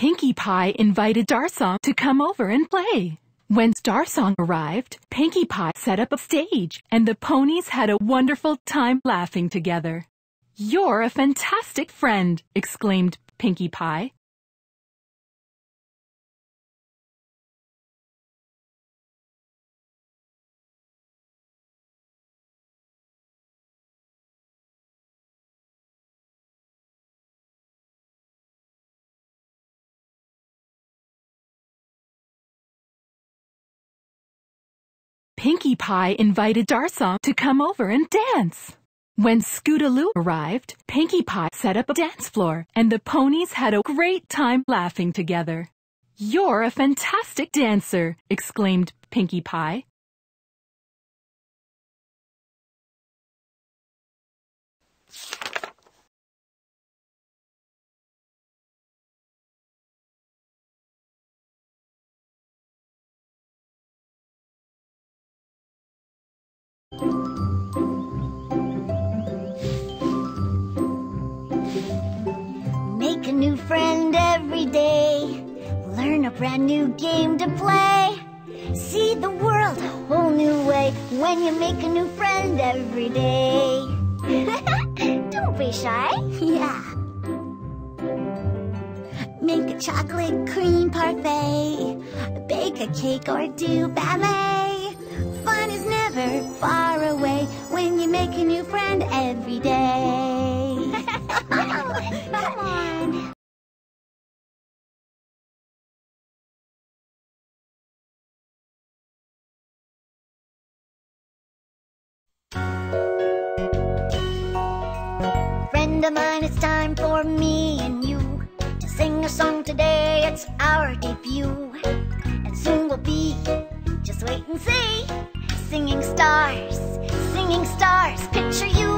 Pinkie Pie invited Darsong to come over and play. When Darsong arrived, Pinkie Pie set up a stage, and the ponies had a wonderful time laughing together. "You're a fantastic friend!" exclaimed Pinkie Pie. Pinkie Pie invited Darsong to come over and dance. When Scootaloo arrived, Pinkie Pie set up a dance floor, and the ponies had a great time laughing together. "You're a fantastic dancer!" exclaimed Pinkie Pie. Make a new friend every day. Learn a brand new game to play. See the world a whole new way when you make a new friend every day. Don't be shy. Yeah. Make a chocolate cream parfait. Bake a cake or do ballet. Fun is never far away when you make a new friend every day. Come on. Friend of mine, it's time for me and you to sing a song today. It's our debut, and soon we'll be, just wait and see, singing stars, picture you